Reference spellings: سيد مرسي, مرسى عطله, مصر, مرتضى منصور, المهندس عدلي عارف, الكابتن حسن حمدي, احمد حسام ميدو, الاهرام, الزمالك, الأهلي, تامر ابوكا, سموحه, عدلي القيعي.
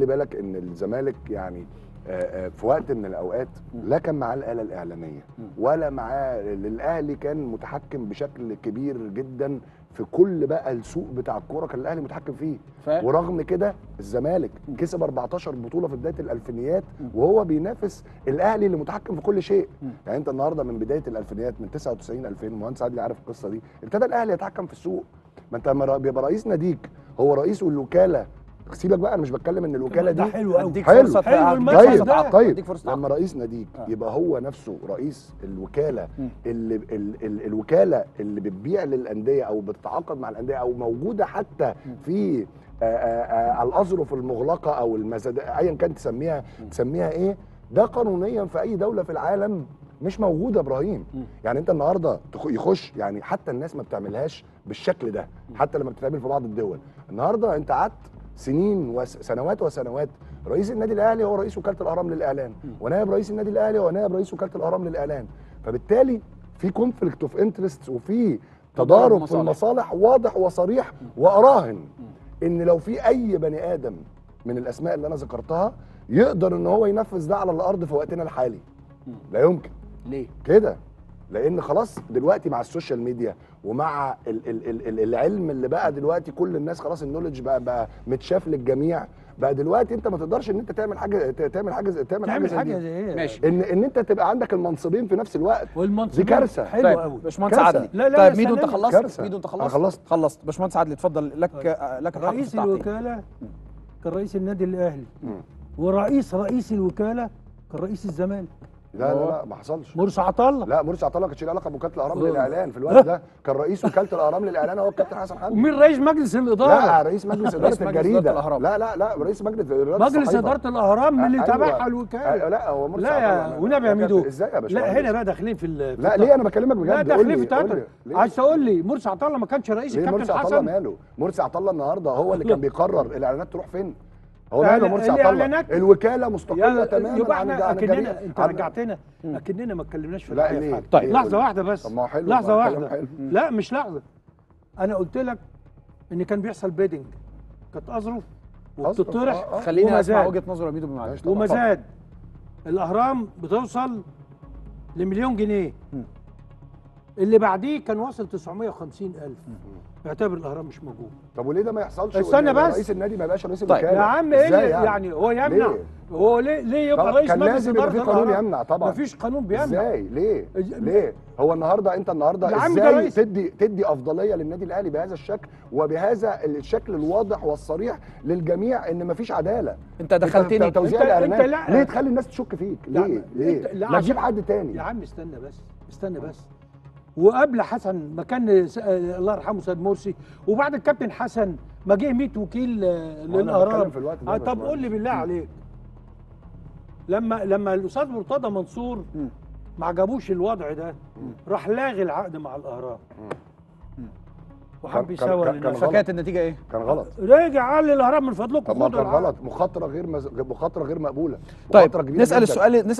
خلي بالك ان الزمالك يعني في وقت من الاوقات لا كان معاه الآلة الاعلاميه ولا معاه. الاهلي كان متحكم بشكل كبير جدا في كل بقى السوق بتاع الكوره، كان الاهلي متحكم فيه. ورغم كده الزمالك كسب 14 بطوله في بدايه الالفينيات وهو بينافس الاهلي اللي متحكم في كل شيء. يعني انت النهارده من بدايه الالفينيات من 99 2000 المهندس عدلي عارف القصه دي، ابتدى الاهلي يتحكم في السوق. ما انت لما بيبقى رئيس ناديك هو رئيس الوكاله، سيبك بقى انا مش بتكلم ان الوكاله دي حلو قوي، طيب لما رئيس ناديك يبقى هو نفسه رئيس الوكاله اللي الوكاله اللي بتبيع للانديه او بتتعاقد مع الانديه او موجوده حتى في الاظرف المغلقه او المزادات ايا كان تسميها ايه. ده قانونيا في اي دوله في العالم مش موجوده ابراهيم. يعني انت النهارده يخش، يعني حتى الناس ما بتعملهاش بالشكل ده، حتى لما بتتقابل في بعض الدول. النهارده انت قعدت سنين وسنوات رئيس النادي الاهلي هو رئيس وكاله الاهرام للاعلام، ونائب رئيس النادي الاهلي هو نائب رئيس وكاله الاهرام للاعلام. فبالتالي في كونفليكت اوف انترست وفي تضارب في المصالح واضح وصريح. واراهن ان لو في اي بني ادم من الاسماء اللي انا ذكرتها يقدر ان هو ينفذ ده على الارض في وقتنا الحالي، لا يمكن. ليه كده؟ لان خلاص دلوقتي مع السوشيال ميديا ومع العلم اللي بقى دلوقتي كل الناس خلاص النولج بقى متشاف للجميع. بقى دلوقتي انت ما تقدرش ان انت تعمل حاجه زي ايه؟ ماشي. ان انت تبقى عندك المنصبين في نفس الوقت، دي كارثه. حلو قوي باشمهندس عدلي. طيب ميدو انت خلصت؟ خلصت باشمهندس عدلي، اتفضل لك رئيس الوكاله كان رئيس النادي الاهلي، ورئيس الوكاله كان رئيس الزمالك. لا ما حصلش. مرسى عطله، لا مرسى عطله ما كانتش لها علاقه بوكاله الاهرام للاعلان في الوقت ده. كان رئيس وكاله الاهرام للاعلان هو الكابتن حسن حمدي. ومين رئيس مجلس الاداره؟ لا رئيس مجلس اداره الجريده. لا لا لا رئيس مجلس اداره الاهرام اللي تبعها الوكاله. لا هو مرسى عطله. لا ونبي يا ميدو ازاي يا باشمهندس؟ لا هنا بقى داخلين في لا ليه انا بكلمك بجد. لا داخلين في تاتر. عايز تقول لي مرسى عطله ما كانش رئيس الكابتن حسن؟ ماله مرسى عطله النهارده هو اللي كان بيقرر الاعلانات تروح فين. هو ماله مرسي عطله؟ الوكاله مستقله تماما. يبقى احنا اكننا انت رجعتنا اكننا ما اتكلمناش في الحقيقه في حاجه. طيب لحظه واحده بس. لحظه واحده. لا مش لحظه. انا قلت لك ان كان بيحصل بيدنج، كانت اظرف وبتطرح. خليني اسمع وجهه نظر ميدو بمعلش. ومزاد الاهرام بتوصل لمليون جنيه. اللي بعديه كان واصل 950,000. يعتبر الاهرام مش موجود. طب وليه ده ما يحصلش؟ استنى بس، رئيس النادي ما يبقاش رئيس الوكاله. طيب يا عم ايه يعني هو يمنع؟ هو ليه يبقى رئيس مجلس اداره الاهرام؟ قانون يمنع طبعا. مفيش قانون بيمنع. ازاي؟ ليه؟ هو النهارده انت ازاي تدي افضليه للنادي الاهلي بهذا الشكل وبهذا الشكل الواضح والصريح للجميع ان مفيش عداله. انت دخلتني توزيع الاعلانات ليه تخلي الناس تشك فيك؟ ليه؟ ما تجيب حد تاني. يا عم استنى بس. وقبل حسن ما كان الله يرحمه سيد مرسي، وبعد الكابتن حسن ما جه 100 وكيل للاهرام. طب قول لي بالله عليك، لما الاستاذ مرتضى منصور ما عجبوش الوضع ده راح لاغي العقد مع الاهرام وحب يساوي للناس. فكانت النتيجه ايه؟ كان غلط. راجع قال للاهرام من فضلكم خدوا العقد. غلط، مخاطره غير مقبوله. طيب نسال السؤال